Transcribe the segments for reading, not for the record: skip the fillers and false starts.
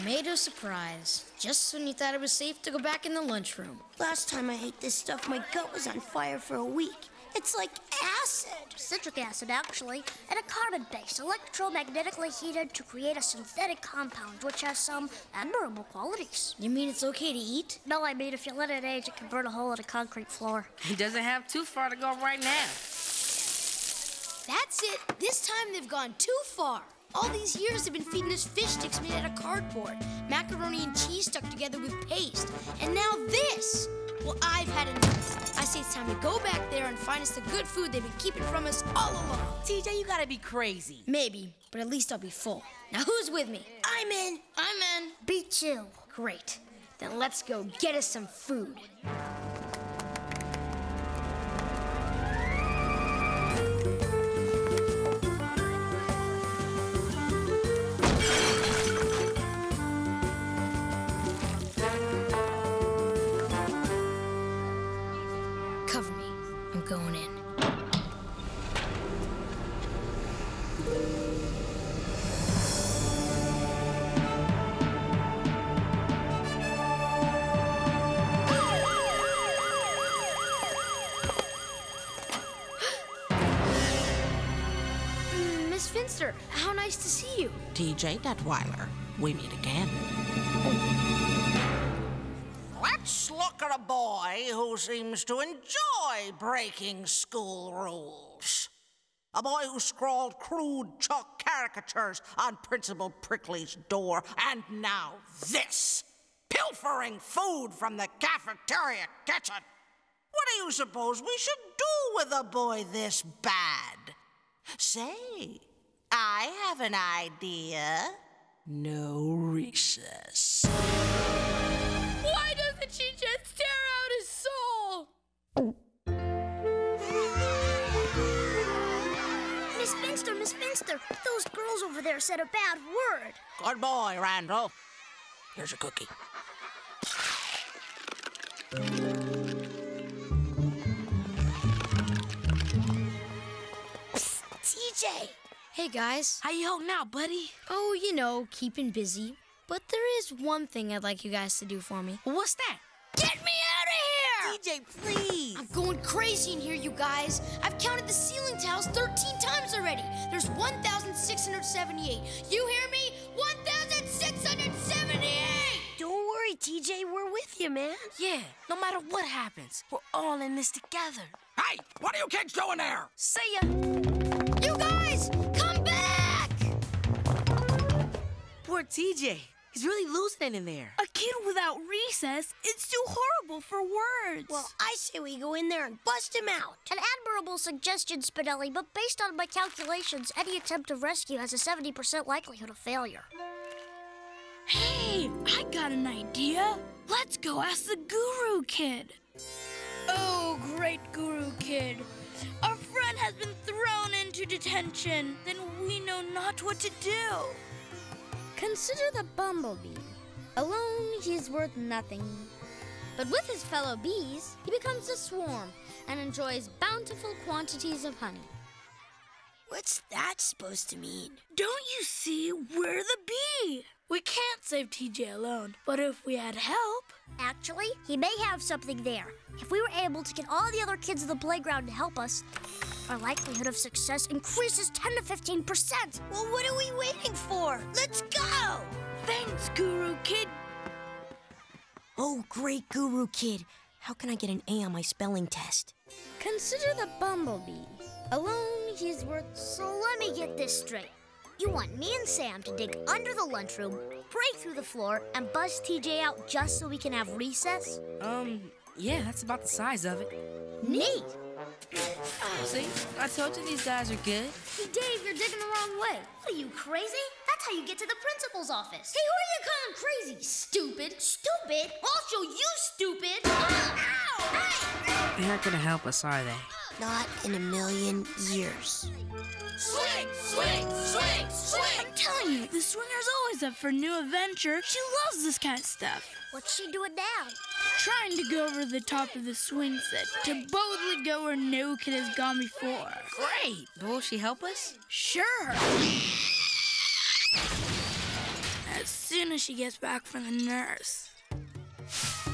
Tomato surprise. Just when you thought it was safe to go back in the lunchroom. Last time I ate this stuff, my gut was on fire for a week. It's like acid. Citric acid, actually. And a carbon base, electromagnetically heated to create a synthetic compound, which has some admirable qualities. You mean it's okay to eat? No, I mean if you let it age, it can burn a hole in a concrete floor. It doesn't have too far to go right now. That's it. This time they've gone too far. All these years they've been feeding us fish sticks made out of cardboard, macaroni and cheese stuck together with paste, and now this! Well, I've had enough. I say it's time to go back there and find us the good food they've been keeping from us all along. TJ, you gotta be crazy. Maybe, but at least I'll be full. Now who's with me? I'm in. I'm in. Be chill. Great. Then let's go get us some food. How nice to see you. TJ Detweiler, we meet again. Let's look at a boy who seems to enjoy breaking school rules. A boy who scrawled crude chalk caricatures on Principal Prickly's door, and now this, pilfering food from the cafeteria kitchen. What do you suppose we should do with a boy this bad? Say, I have an idea. No recess. Why doesn't she just tear out his soul? Miss Finster, Miss Finster, those girls over there said a bad word. Good boy, Randall. Here's a cookie. Psst, TJ! Hey, guys. How you holding out, buddy? Oh, you know, keeping busy. But there is one thing I'd like you guys to do for me. What's that? Get me out of here! TJ, please. I'm going crazy in here, you guys. I've counted the ceiling tiles 13 times already. There's 1,678. You hear me? 1,678! Don't worry, TJ. We're with you, man. Yeah, no matter what happens, we're all in this together. Hey, what are you kids doing there? See ya. You guys! Poor TJ. He's really losing it in there. A kid without recess, it's too horrible for words. Well, I say we go in there and bust him out. An admirable suggestion, Spinelli, but based on my calculations, any attempt to rescue has a 70% likelihood of failure. Hey, I got an idea. Let's go ask the Guru Kid. Oh, great Guru Kid. Our friend has been thrown into detention. Then we know not what to do. Consider the bumblebee. Alone, he is worth nothing. But with his fellow bees, he becomes a swarm and enjoys bountiful quantities of honey. What's that supposed to mean? Don't you see? We're the bee. We can't save TJ alone, but if we had help... Actually, he may have something there. If we were able to get all the other kids of the playground to help us, our likelihood of success increases 10 to 15%. Well, what are we waiting for? Let's go! Thanks, Guru Kid. Oh, great Guru Kid. How can I get an A on my spelling test? Consider the bumblebee. Alone, he's worth... So let me get this straight. You want me and Sam to dig under the lunchroom, break through the floor, and bust TJ out just so we can have recess? Yeah, that's about the size of it. Neat! See? I told you these guys are good. Hey, Dave, you're digging the wrong way. What, are you crazy? That's how you get to the principal's office. Hey, who are you calling crazy? Stupid. Stupid? I'll show you, stupid. Ow! Hey! They aren't gonna help us, are they? Not in a million years. Swing! Swing! Swing! Swing! I'm telling you, the swinger's always up for a new adventure. She loves this kind of stuff. What's she doing now? Trying to go over the top of the swing set, to boldly go where no kid has gone before. Great! But will she help us? Sure! as soon as she gets back from the nurse.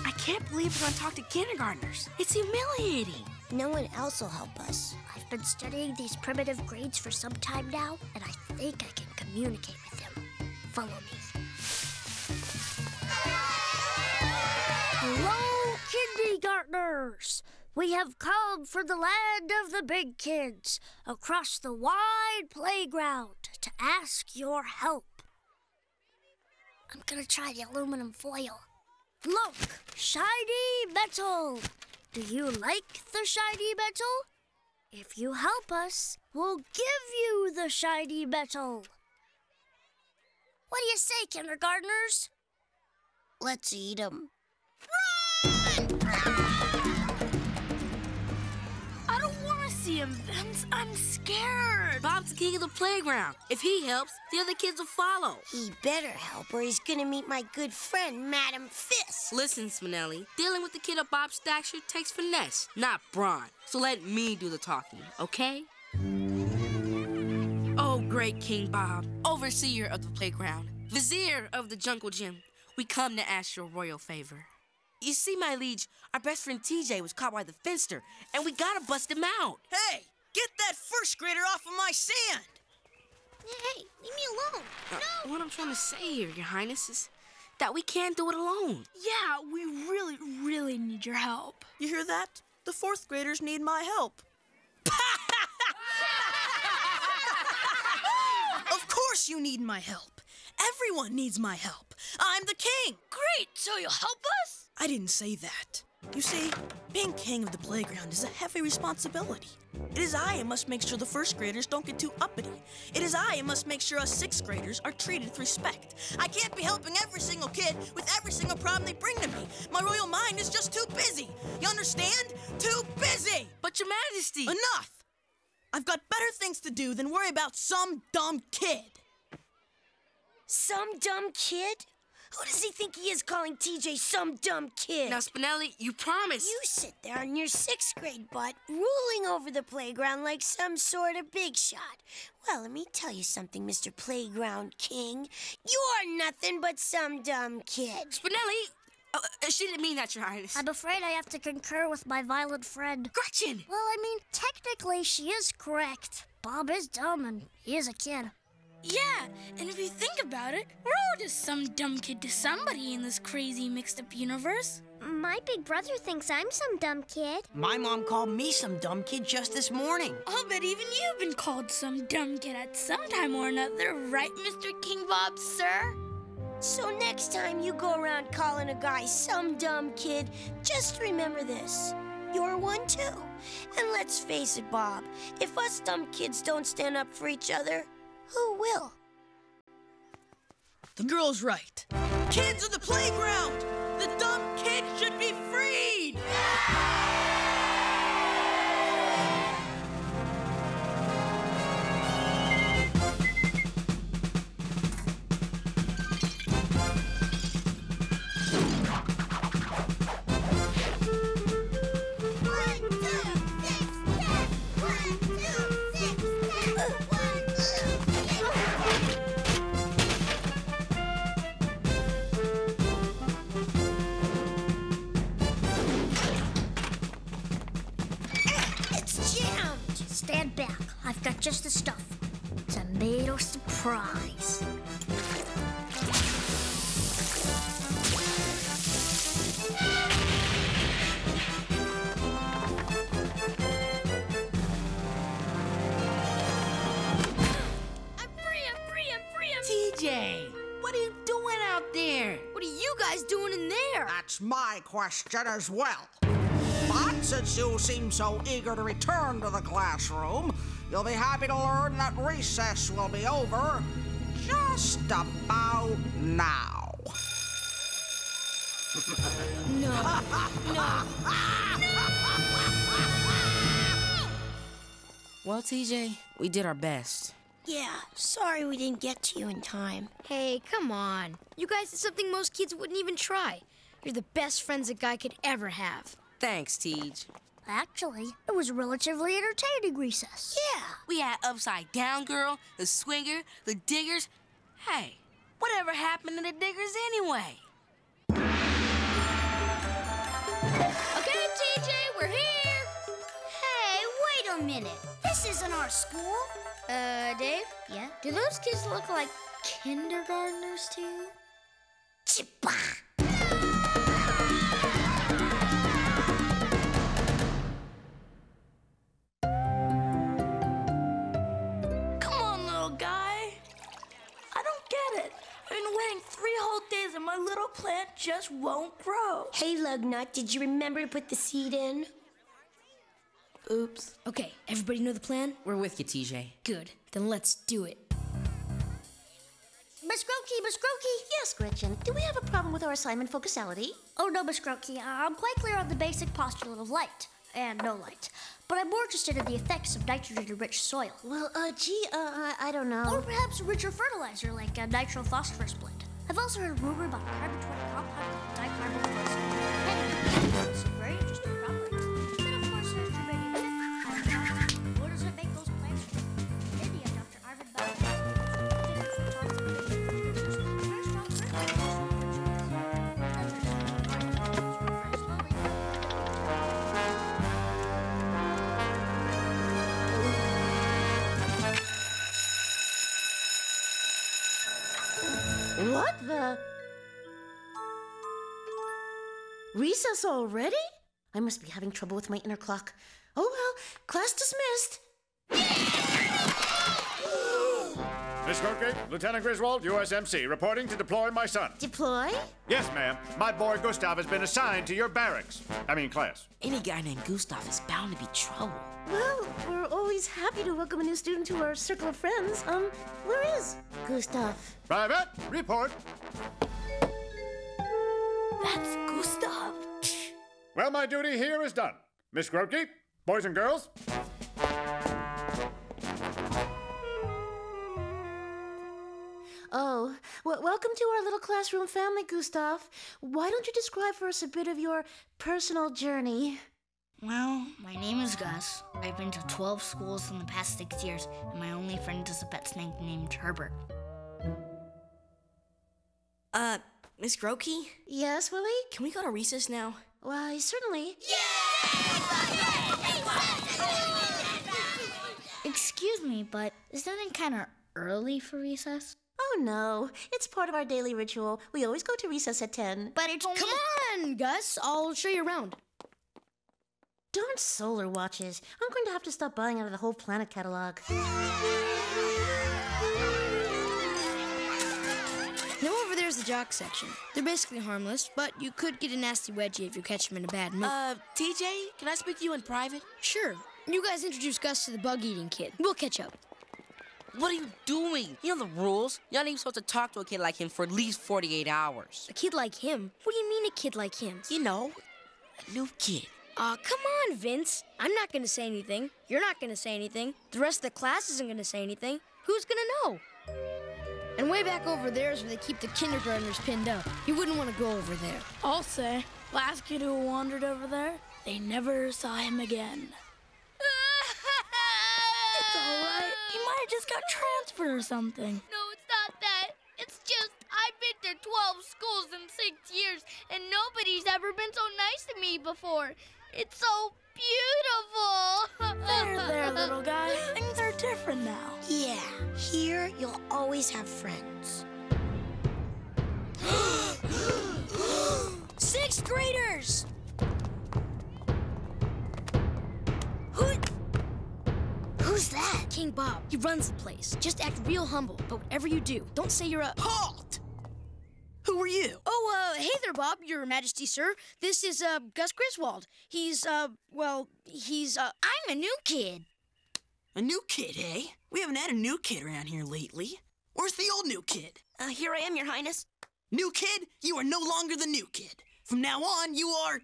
I can't believe we're gonna talk to kindergartners. It's humiliating. No one else will help us. I've been studying these primitive grades for some time now, and I think I can communicate with them. Follow me. Hello, kindergartners! We have come from the land of the big kids, across the wide playground, to ask your help. I'm gonna try the aluminum foil. Look, shiny metal. Do you like the shiny metal? If you help us, we'll give you the shiny metal. What do you say, kindergartners? Let's eat 'em. Run! I don't want to see him, Vince. I'm scared. Bob's the king of the playground. If he helps, the other kids will follow. He better help or he's going to meet my good friend, Madam Fist. Listen, Spinelli, dealing with the kid of Bob's stature takes finesse, not brawn. So let me do the talking, okay? Oh, great King Bob, overseer of the playground, vizier of the jungle gym, we come to ask your royal favor. You see, my liege, our best friend TJ was caught by the Finster, and we gotta bust him out. Hey, get that first grader off of my sand! Hey, leave me alone. No! What I'm trying to say here, Your Highness, is that we can't do it alone. Yeah, we really, really need your help. You hear that? The fourth graders need my help. Of course you need my help. Everyone needs my help. I'm the king. Great, so you'll help us? I didn't say that. You see, being king of the playground is a heavy responsibility. It is I who must make sure the first graders don't get too uppity. It is I who must make sure us sixth graders are treated with respect. I can't be helping every single kid with every single problem they bring to me. My royal mind is just too busy. You understand? Too busy! But Your Majesty... Enough! I've got better things to do than worry about some dumb kid. Some dumb kid? Who does he think he is calling TJ some dumb kid? Now, Spinelli, you promised. You sit there on your sixth grade butt, ruling over the playground like some sort of big shot. Well, let me tell you something, Mr. Playground King. You're nothing but some dumb kid. Spinelli! She didn't mean that, Your Highness. I'm afraid I have to concur with my violent friend. Gretchen! Well, I mean, technically, she is correct. Bob is dumb, and he is a kid. Yeah, and if you think about it, we're all just some dumb kid to somebody in this crazy mixed-up universe. My big brother thinks I'm some dumb kid. My mom called me some dumb kid just this morning. I'll bet even you've been called some dumb kid at some time or another, right, Mr. King Bob, sir? So next time you go around calling a guy some dumb kid, just remember this. You're one, too. And let's face it, Bob, if us dumb kids don't stand up for each other, who will? The girl's right. Kids of the playground! The dumb kids should be freed! I've got just the stuff. Tomato surprise. I'm free. TJ, what are you doing out there? What are you guys doing in there? That's my question as well. But since you seem so eager to return to the classroom, you'll be happy to learn that recess will be over just about now. No! Well, TJ, we did our best. Yeah, sorry we didn't get to you in time. Hey, come on. You guys did something most kids wouldn't even try. You're the best friends a guy could ever have. Thanks, TJ. Actually, it was a relatively entertaining recess. Yeah. We had Upside Down Girl, the Swinger, the Diggers. Hey, Whatever happened to the diggers anyway? Okay, TJ, we're here. Hey, wait a minute. This isn't our school. Dave? Yeah? Do those kids look like kindergartners to you? Chippa! Come on, little guy. I don't get it. I've been waiting 3 whole days and my little plant just won't grow. Hey, Lugnut, did you remember to put the seed in? Oops. Okay, everybody know the plan? We're with you, TJ. Good. Then let's do it. Ms. Grotke, Ms. Grotke. Yes, Gretchen. Do we have a problem with our assignment focusality? Oh, no, Ms. Grotke. I'm quite clear on the basic postulate of light and no light. But I'm more interested in the effects of nitrogen-rich soil. Well, I don't know. Or perhaps a richer fertilizer like a nitro-phosphorus blend. I've also heard rumor about carbon-20 compound dicarbon phosphorus. Anyway, it's very interesting. Recess already? I must be having trouble with my inner clock. Oh well, class dismissed. Miss Grotke, Lieutenant Griswold, USMC, reporting to deploy my son. Deploy? Yes, ma'am. My boy Gustav has been assigned to your barracks. I mean, class. Any guy named Gustav is bound to be trouble. Well, we're always happy to welcome a new student to our circle of friends. Where is Gustav? Private, report. That's Gustav. Well, my duty here is done. Miss Grotke, boys and girls. Oh, well, welcome to our little classroom family, Gustav. Why don't you describe for us a bit of your personal journey? Well, my name is Gus. I've been to 12 schools in the past 6 years, and my only friend is a pet snake named Herbert. Miss Grotke? Yes, Willie? Can we go to recess now? Why, certainly. Excuse me, but is that kind of early for recess? Oh, no. It's part of our daily ritual. We always go to recess at 10. But it's only... Come on, Gus. I'll show you around. Darn solar watches. I'm going to have to stop buying out of the whole planet catalog. Now over there's the jock section. They're basically harmless, but you could get a nasty wedgie if you catch them in a bad mood. TJ, can I speak to you in private? Sure. You guys introduce Gus to the bug-eating kid. We'll catch up. What are you doing? You know the rules. You're not even supposed to talk to a kid like him for at least 48 hours. A kid like him? What do you mean a kid like him? You know, a new kid. Aw, come on, Vince. I'm not going to say anything. You're not going to say anything. The rest of the class isn't going to say anything. Who's going to know? And way back over there is where they keep the kindergartners pinned up. You wouldn't want to go over there. I'll say, last kid who wandered over there, they never saw him again. It's all right. He might have just got transferred or something. No, it's not that. It's just I've been to 12 schools in 6 years, and nobody's ever been so nice to me before. It's so beautiful. There, little guy. Things are different now. Yeah, here you'll always have friends. 6th graders! Who's that? King Bob. He runs the place. Just act real humble, but whatever you do, don't say you're a... Halt! Who are you? Oh, hey there, Bob, Your Majesty, sir. This is, Gus Griswold. He's, well, he's, I'm a new kid. A new kid, eh? We haven't had a new kid around here lately. Where's the old new kid? Here I am, Your Highness. New kid? You are no longer the new kid. From now on, you are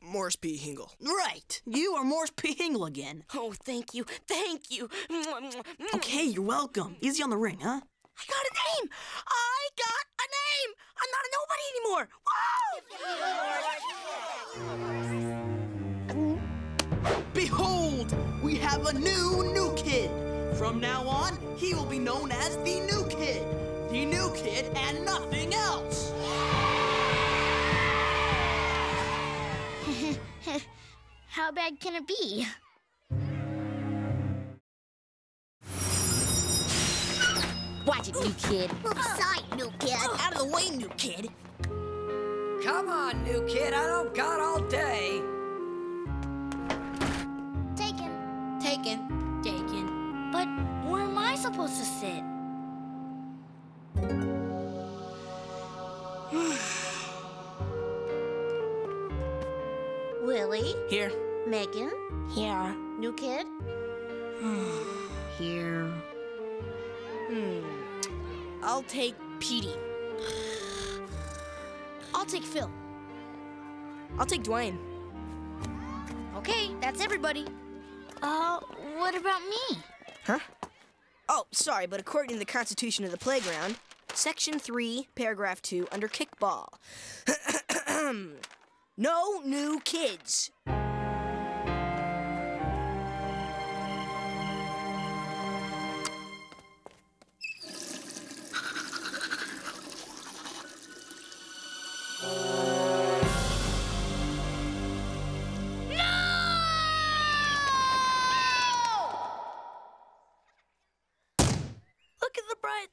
Morris P. Hingle. Right. You are Morris P. Hingle again. Oh, thank you. Thank you. Okay, you're welcome. Easy on the ring, huh? I got a name! I got a name! I'm not a nobody anymore! Woo! Behold, we have a new kid. From now on, he will be known as the new kid. Funky New Kid and nothing else. How bad can it be? Watch it, New Kid. Move aside, New Kid. Out of the way, New Kid. Come on, New Kid. I don't got all day. Taken. Taken. Taken. But where am I supposed to sit? Willie. Here. Megan. Here. New Kid. Here. I'll take Petey. I'll take Phil. I'll take Dwayne. Okay, that's everybody. What about me? Huh? Oh, sorry, but according to the Constitution of the Playground, Section 3, Paragraph 2, under kickball. No new kids.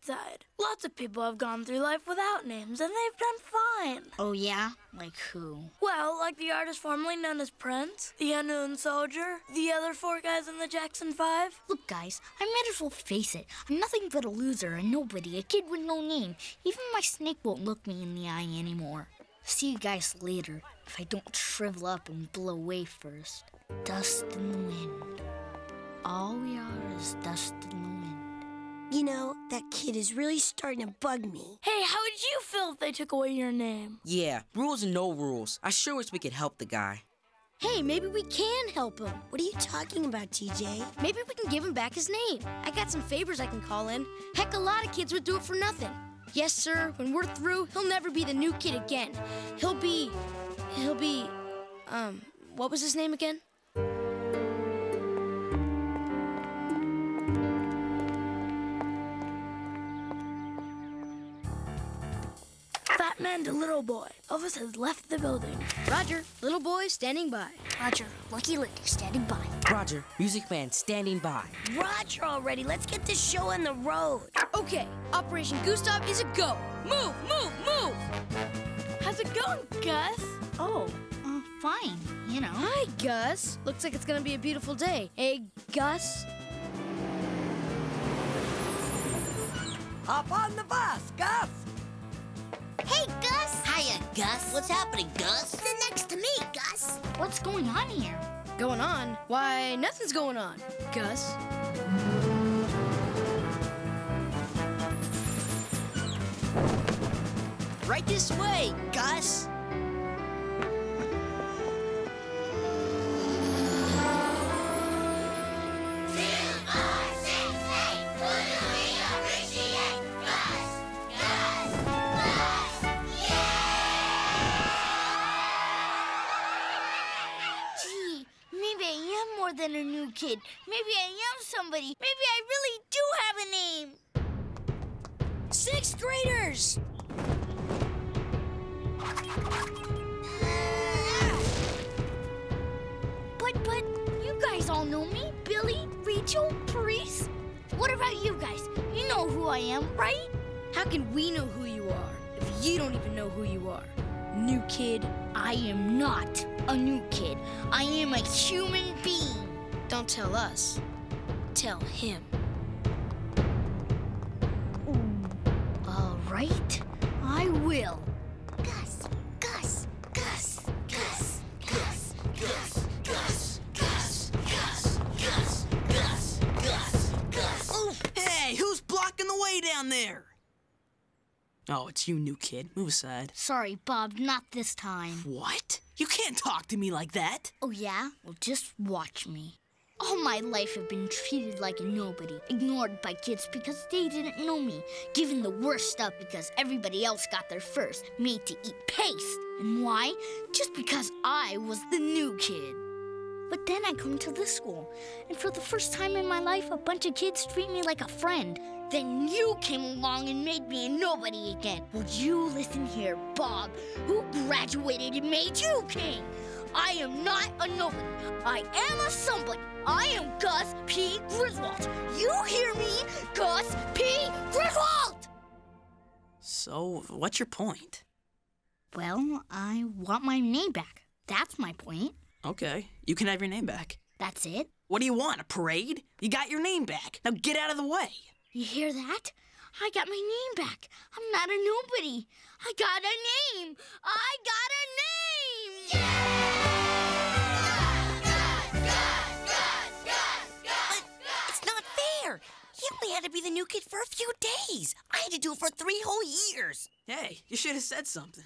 Side. Lots of people have gone through life without names, and they've done fine. Oh, yeah? Like who? Well, like the artist formerly known as Prince, the unknown soldier, the other four guys in the Jackson 5. Look, guys, I might as well face it. I'm nothing but a loser, a nobody, a kid with no name. Even my snake won't look me in the eye anymore. See you guys later, if I don't shrivel up and blow away first. Dust in the wind. All we are is dust in the wind. You know, that kid is really starting to bug me. Hey, how would you feel if they took away your name? Yeah, rules and no rules. I sure wish we could help the guy. Hey, maybe we can help him. What are you talking about, TJ? Maybe we can give him back his name. I got some favors I can call in. Heck, a lot of kids would do it for nothing. Yes, sir, when we're through, he'll never be the new kid again. He'll be, what was his name again? Fat man to little boy. Elvis has left the building. Roger, little boy standing by. Roger, lucky lady standing by. Roger, music man standing by. Roger already, let's get this show on the road. Okay, Operation Gustav is a go. Move, move, move! How's it going, Gus? Oh, fine, you know. Hi, Gus. Looks like it's gonna be a beautiful day. Hey, Gus? Hop on the bus, Gus! Hey, Gus! Hiya, Gus. What's happening, Gus? Sit next to me, Gus. What's going on here? Going on? Why, nothing's going on, Gus. Right this way, Gus. Than a new kid. Maybe I am somebody. Maybe I really do have a name. Sixth graders! But, you guys all know me. Billy, Rachel, Paris. What about you guys? You know who I am, right? How can we know who you are if you don't even know who you are? New kid, I am not a new kid. I am a human being. Don't tell us. Tell him. All right, I will. Gus, Gus, Gus, Gus, Gus, Gus, Gus, Gus, Gus, Gus, Gus, Gus, Gus. Hey, who's blocking the way down there? Oh, it's you, new kid. Move aside. Sorry, Bob, not this time. What? You can't talk to me like that. Oh, yeah? Well, just watch me. All my life I've been treated like a nobody, ignored by kids because they didn't know me, given the worst stuff because everybody else got there first, made to eat paste. And why? Just because I was the new kid. But then I come to this school, and for the first time in my life, a bunch of kids treat me like a friend. Then you came along and made me a nobody again. Well, you listen here, Bob, who graduated and made you king. I am not a nobody. I am a somebody. I am Gus P. Griswold. You hear me? Gus P. Griswold! So, what's your point? Well, I want my name back. That's my point. Okay, you can have your name back. That's it? What do you want, a parade? You got your name back. Now get out of the way. You hear that? I got my name back. I'm not a nobody. I got a name. I got a name! Yeah! I had to be the new kid for a few days. I had to do it for 3 whole years. Hey, you should have said something.